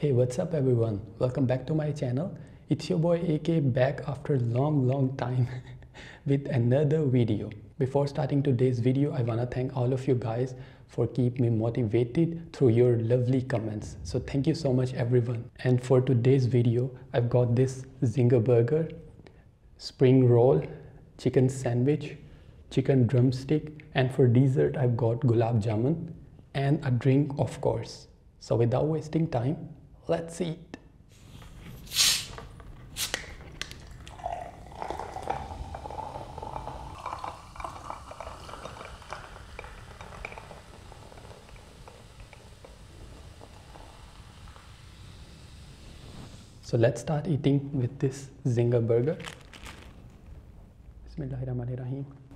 Hey, what's up everyone? Welcome back to my channel. It's your boy AK back after long time with another video. Before starting today's video, I wanna thank all of you guys for keeping me motivated through your lovely comments. So thank you so much everyone. And for today's video, I've got this Zinger Burger, spring roll, chicken sandwich, chicken drumstick, and for dessert I've got Gulab Jamun and a drink of course. So without wasting time, let's eat. So let's start eating with this Zinger burger. Bismillahirrahmanirrahim.